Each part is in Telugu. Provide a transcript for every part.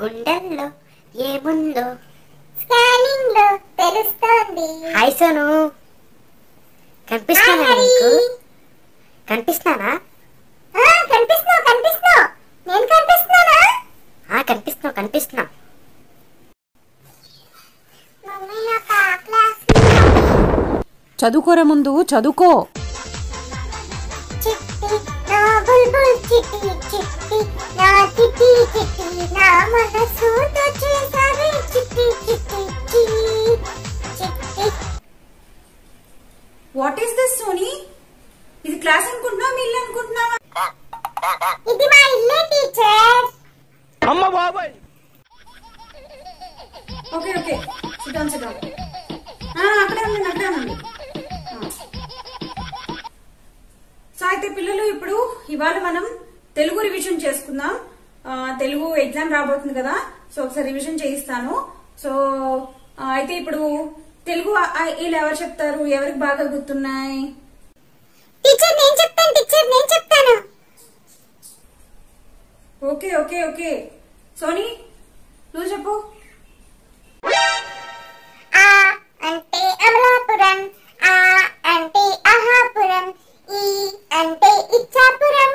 గుండెల్లో ఏముందో స్కానింగ్ లో తెలుస్తుంది. హై సోను, కనిపిస్తానా నీకు? కనిపిస్తానా? ఆ కనిపిస్తావు, కనిపిస్తావు. నేను కనిపిస్తానా? ఆ కనిపిస్తావు, కనిపిస్తావు. మమ్మీ నాకు క్లాస్ చదువుకోరా, ముందు చదువుకో. What is this, Sony? ఇది క్లాస్ అనుకుంటున్నావా, మీ ఇల్లు అనుకుంటున్నావా? ఇది మా ఇల్లే టీచర్. అమ్మ బాబాయ్. Okay okay, sit down sit down. అక్కడే ఉండండి, అక్కడే ఉండండి. సో అయితే పిల్లలు, ఇప్పుడు ఇవాళ మనం తెలుగు రివిజన్ చేసుకుందాం. తెలుగు ఎగ్జామ్ రాబోతుంది కదా, సో ఒకసారి రివిజన్ చేయిస్తాను. సో అయితే ఇప్పుడు తెలుగు ఇలా ఎవరు చెప్తారు? ఎవరికి బాగా గుర్తున్నాయి? టీచర్ నేను చెప్తాను, టీచర్ నేను చెప్తాను. ఓకే ఓకే ఓకే, సోనీ నువ్వు చెప్పు. ఆ అంటే అమలాపురం, ఆ అంటే అహాపురం, ఈ అంటే ఇచ్చాపురం.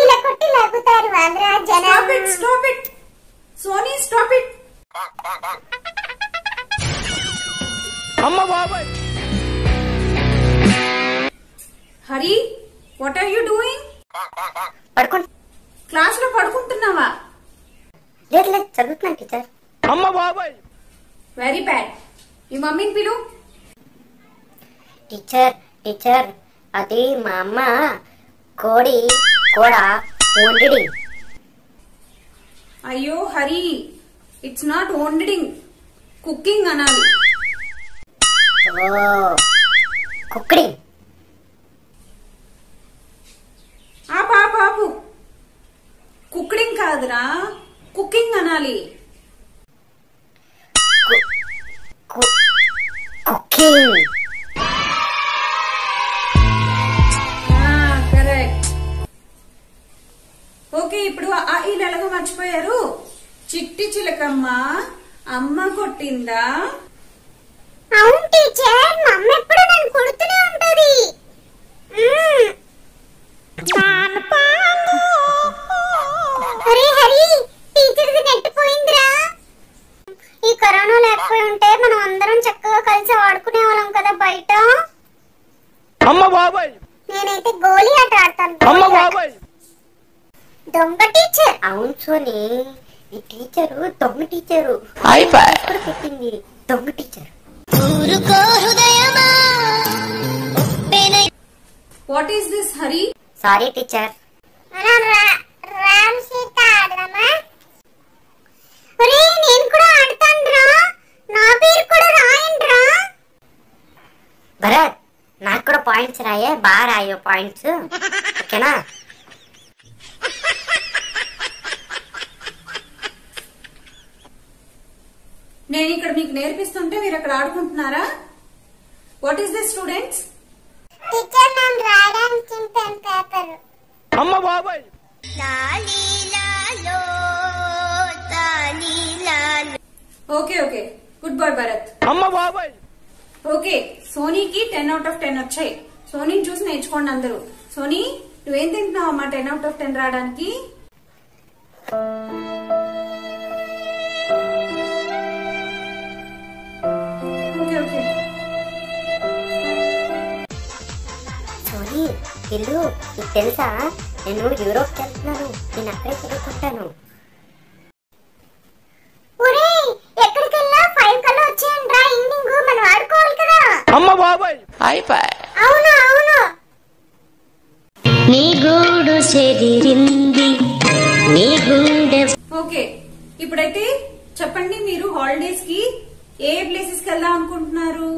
ఇలా కొట్టి లాగుతారు ఆంధ్ర జనం. Stop it, stop it Sony, stop it. అమ్మ బాబాయ్. Hari, what are you doing? పడుకుంటా. క్లాస్ లో పడుకుంటున్నావా? లేదు లేదు, చదువుతున్నాను టీచర్. అమ్మ బాబాయ్, వెరీ బ్యాడ్. మీ మమ్మీని పిలు. టీచర్ టీచర్, అది మా అమ్మ కోడి కోడ వండిడి. అయ్యో హరి, ఇట్స్ నాట్ వండిడింగ్, కుకింగ్ అనాలి. కుక్కింగ్. ఆ పాపు కుక్కింగ్ కాదురా, కుకింగ్ అనాలి. కుకింగ్. కరెక్ట్. ఓకే, ఇప్పుడు వీళ్ళు ఎలాగో మర్చిపోయారు. చిట్టి చిలకమ్మ అమ్మ కొట్టిందా? అవును టీచర్, మా అమ్మ ఎప్పుడు నన్ను కొడుతూనే ఉంటది. Hari Hari, teacher the net పోయిందిరా. ఈ కరోనా లేకపోయి ఉంటే మనం అందరం చక్కగా కలిసి ఆడుకునే వాళ్ళం కదా బయట. అమ్మ బాబాయ్. నేనైతే గోలీ ఆట ఆడతాను. అమ్మ బాబాయ్. దొంగ టీచర్. అవును సోని, ఈ టీచరు దొంగ టీచరు. ఇప్పుడు పెట్టింది దొంగ teacher. What is this, Hari? Sorry, teacher. మనం రామ్ సీత ఆడదామా? ఒరే నేను కూడా ఆడతానురా. నా పేరు కూడా రాయండిరా. భరత్, నాకు కూడా పాయింట్స్ రాయే. బాగా రాయో పాయింట్స్, ఓకేనా? నేను ఇక్కడ మీకు నేర్పిస్తుంటే మీరు అక్కడ ఆడుకుంటున్నారా? What is this students? Teacher నేను రాయడానికి పెన్ పేపర్. అమ్మ బాబాయ్. లాలీలాలో తాలీలాలో. Okay okay, good boy Bharat. అమ్మ బాబాయ్. ఓకే, సోనీకి 10 out of 10 వచ్చాయి. సోనీని చూసి నేర్చుకోండి అందరూ. సోనీ నువ్వేం తింటున్నావు అమ్మా 10 out of 10 రావడానికి? ఇల్లు ఇది తెలుసా? నేను యూరోప్ వెళ్తున్నాను, నేను అక్కడే చదువుకుంటాను. ఓకే, ఇప్పుడైతే చెప్పండి మీరు హాలిడేస్ కి ఏ ప్లేసెస్ కి వెళ్దాం అనుకుంటున్నారు?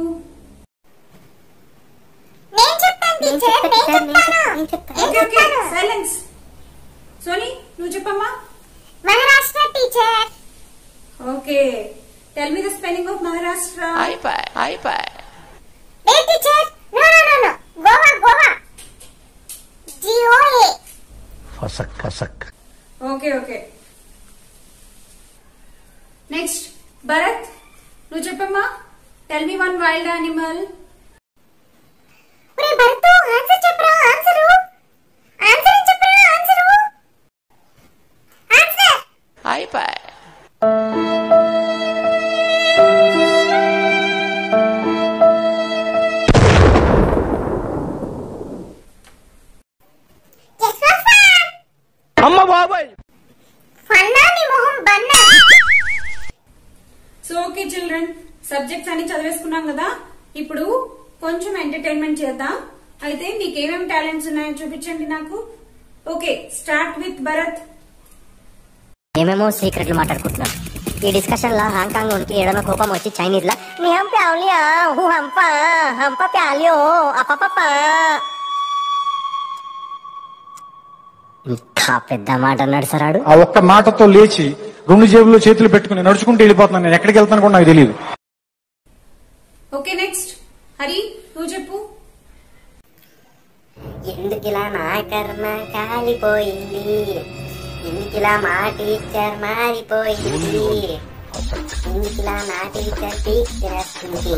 సోనీ నువ్వు చెప్పమ్మా. Maharashtra teacher. Okay, tell me the spelling of Maharashtra. ఏ teacher? No no no, Goa Goa, G O A. ఫసక్ ఫసక్. Okay okay, Next, Bharat, Nujapamma, tell me one wild animal. Ore Bharatu, answer chepra, answer. Answer chepra, answer. Answer. Hi, bye. Subjects అన్ని చదివేసుకున్నాం కదా, ఇప్పుడు కొంచెం ఎంటర్‌టైన్‌మెంట్ చేద్దాం. అయితే మీకు ఏమేం టాలెంట్స్ ఉన్నాయో చూపించండి నాకు. Okay, start with Bharat. ఏమేమో సీక్రెట్లు మాట్లాడుకుంటున్నాం. ఈ డిస్కషన్ లా హాంకాంగ్ నుంచి ఏడన కోపం వచ్చి చైనీస్ లా ని హం ప్యాలియా హు హం పా ప్యాలియో అపపప ఇంకా పెద్ద మాట అన్నాడు సరాడు. ఆ ఒక్క మాటతో లేచి రెండు జేబుల్లో చేతులు పెట్టుకొని నడుచుకుంటూ వెళ్ళిపోతున్నాను. నేను ఎక్కడికి వెళ్తానో కూడా నాకు తెలియదు. ఓకే నెక్స్ట్ హరి, నువ్వు చెప్పు. ఎందుకిలా నా కర్మ కాలిపోయింది, ఎందుకిలా మా టీచర్ మారిపోయింది, ఎందుకిలా నా టీచర్ టీచర్ వస్తుంది.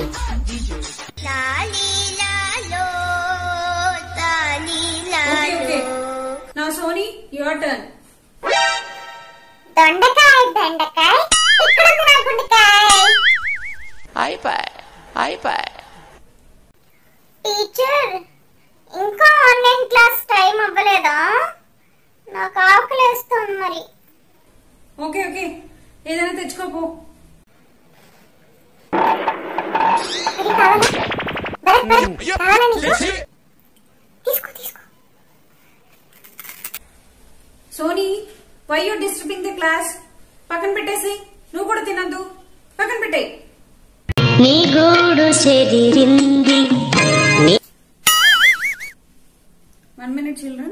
నా సోనీ, యువర్ టర్న్. దొండకాయ దొండకాయ ఇక్కడ నా గుండకాయ. అయిపోయి అయిపోయి. టీచర్, ఇంకా ఆన్లైన్ క్లాస్ టైం అవ్వలేదా? నాకు ఆకలేస్తుంది మరి. ఓకే ఓకే, ఏదైనా తెచ్చుకోపో. Sony, why you disturbing the class? పక్కన పెట్టేసి, నువ్వు కూడా తినద్దు, పక్కన పెట్టే. One minute, children.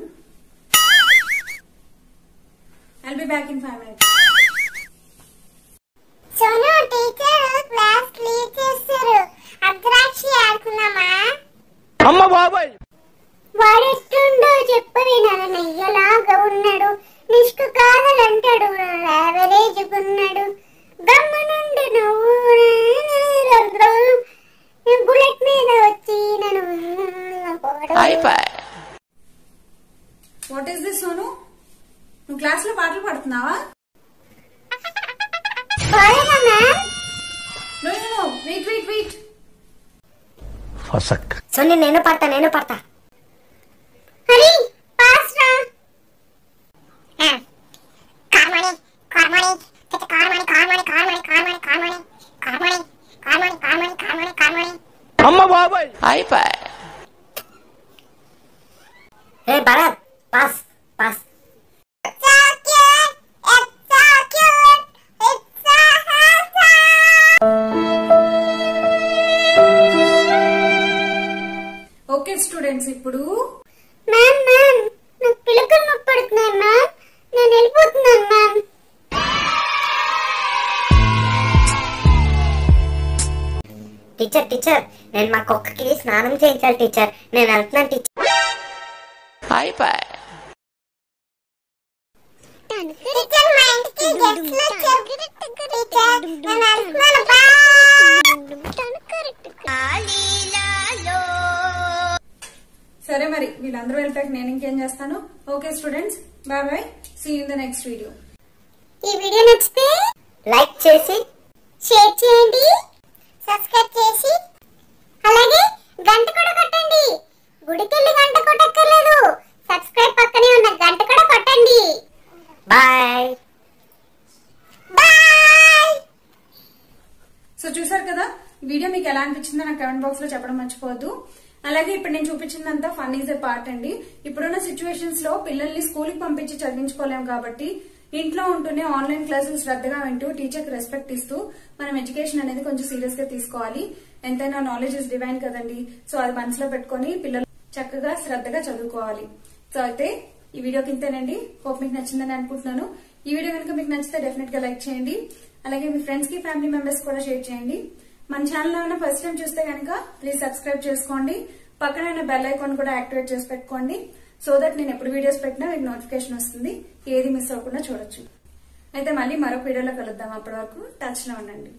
I'll be back in 5 minutes. Sonu, teacher class clear chesaru. Abdrakshi aadukunnama. Amma babai. Vaadettundo cheppave nanayya laga unnadu. Nishku kaadalantadu, average gunnadu. Gammunundu nuvvu nanu bullet meeda vachi nanu podu. Hi bye. What is this, Sonu? నువ్వు క్లాస్ లో పాటలు పాడుతున్నావా? సోని, నేను పాడతా. భరత్, pass, pass. It's so cute. It's so cute. It's so handsome. Okay, students. Ippudu. Ma'am, na pilakal noppadutunna ma'am. Nenu elipothunnanu ma'am. Teacher, nenu ma kokkaki snanam cheyinchali teacher. Nenu antunna teacher. Hi bye. Teacher mind की गेट्स लो टीचर नमस्कार बा लीला लो సరే మరి వీళ్ళందరూ వెళ్తాక నేను ఇంకేం చేస్తాను. Okay students, bye bye, see you in the next video. ఈ వీడియో నచ్చితే లైక్ చేసి, షేర్ చేయండి, సబ్స్క్రైబ్ చేసి, అలాగే గంట కూడా కొట్టండి. గుడికెళ్ళి గంట కొట్టక్కర్లేదు, సబ్స్క్రైబ్ పక్కనే ఉన్న గంట కూడా కొట్టండి. Bye. Bye. సో చూసారు కదా, వీడియో మీకు ఎలా అనిపించిందో నాకు కామెంట్ బాక్స్ లో చెప్పడం మర్చిపోవద్దు. అలాగే ఇప్పుడు నేను చూపించిందంతా ఫన్ ఈజ్ ఎ పార్ట్ అండి. ఇప్పుడున్న సిచ్యువేషన్స్ లో పిల్లల్ని స్కూల్ కి పంపించి చదివించుకోలేము కాబట్టి ఇంట్లో ఉంటూనే ఆన్లైన్ క్లాసెస్ శ్రద్ధగా వింటూ టీచర్ కి రెస్పెక్ట్ ఇస్తూ మనం ఎడ్యుకేషన్ అనేది కొంచెం సీరియస్ గా తీసుకోవాలి. ఎంతైనా నాలెడ్జ్ ఇస్ డివైన్ కదండి. సో అది మనసులో పెట్టుకుని పిల్లలు చక్కగా శ్రద్ధగా చదువుకోవాలి. సో అయితే ఈ వీడియో కింతేనండి. హోప్ మీకు నచ్చిందని అనుకుంటున్నాను. ఈ వీడియో కనుక మీకు నచ్చితే డెఫినెట్ గా లైక్ చేయండి, అలాగే మీ ఫ్రెండ్స్ కి, ఫ్యామిలీ మెంబర్స్ కూడా షేర్ చేయండి. మన ఛానల్ ఏమైనా ఫస్ట్ టైం చూస్తే కనుక ప్లీజ్ సబ్స్క్రైబ్ చేసుకోండి. పక్కన బెల్ ఐకాన్ కూడా యాక్టివేట్ చేసి పెట్టుకోండి, సో దట్ నేను ఎప్పుడు వీడియోస్ పెట్టినా మీకు నోటిఫికేషన్ వస్తుంది, ఏది మిస్ అవ్వకుండా చూడొచ్చు. అయితే మళ్ళీ మరొక వీడియోలో కలుద్దాం. అప్పటి వరకు టచ్ లో ఉండండి.